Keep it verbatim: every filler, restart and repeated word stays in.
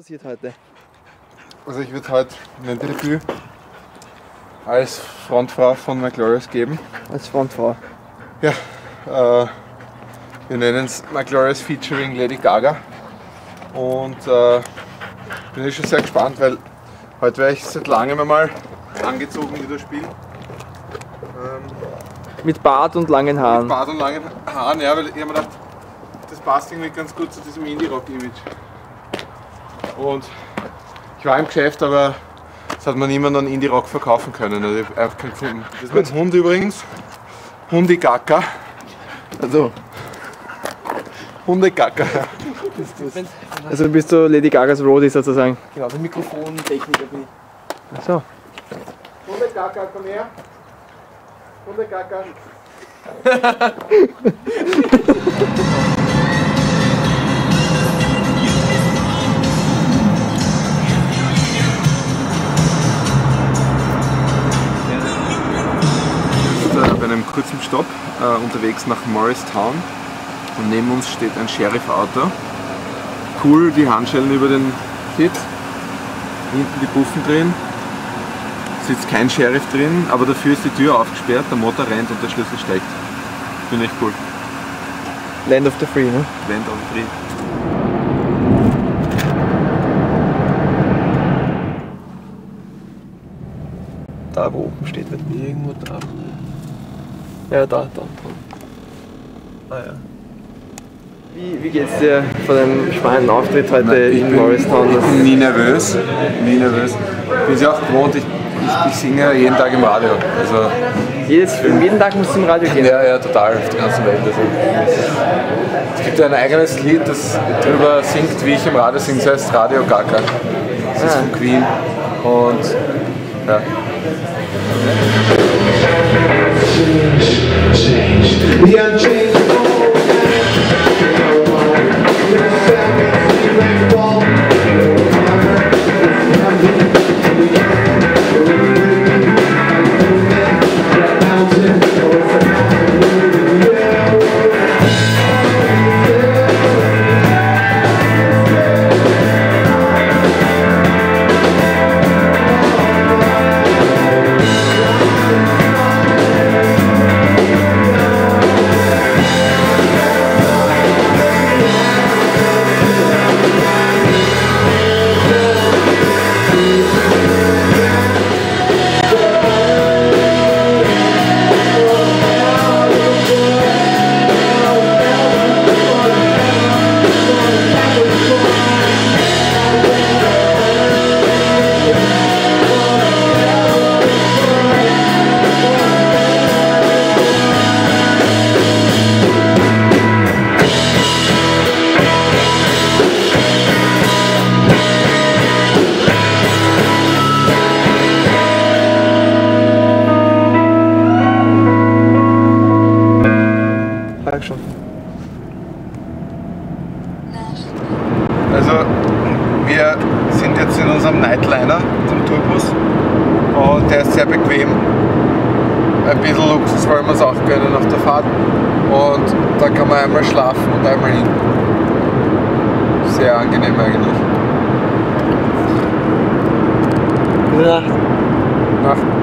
passiert heute? Also ich würde heute ein Interview als Frontfrau von My Glorious geben. Als Frontfrau? Ja, äh, wir nennen es My Glorious featuring Lady Gaga. Und äh, bin ich schon sehr gespannt, weil heute wäre ich seit langem einmal angezogen wieder spielen. Ähm, mit Bart und langen Haaren? Mit Bart und langen Haaren, ja, weil ich habe mir gedacht, das passt irgendwie ganz gut zu diesem Indie-Rock-Image. Und ich war im Geschäft, aber das hat mir niemand an Indie-Rock verkaufen können. Also ich habe einfach keinen gefunden. Das ist mein Hund übrigens. Hunde-Gacker. Also. Hunde-Gacker. Also bist du Lady Gagas Roadie sozusagen? Genau, der Mikrofontechniker bin ich. Ach so. Hunde-Gacker, komm her. Hunde-Gacker. Bei einem kurzen Stopp äh, unterwegs nach Morristown und neben uns steht ein Sheriff-Auto. Cool, die Handschellen über den Sitz, hinten die Buffen drehen, sitzt kein Sheriff drin, aber dafür ist die Tür aufgesperrt, der Motor rennt und der Schlüssel steckt. Finde ich cool. Land of the Free, ne? Land of the Free. Da wo oben steht, wird irgendwo da. Ja, da, da, da. Ah ja. Wie, wie geht's dir vor dem spannenden Auftritt heute in Morristown? Ich bin nie nervös, nie nervös. Ich bin ja auch gewohnt, ich, ich, ich singe jeden Tag im Radio. Also, Jedes, jeden Tag musst du im Radio gehen? Ja, ja, total, auf der ganzen Welt. Also, es gibt ja ein eigenes Lied, das darüber singt, wie ich im Radio singe, das heißt Radio Gaga. Das ah. ist von Queen. Und ja. We are changed einmal schlafen und einmal hin. Sehr angenehm eigentlich. Nacht. Nacht.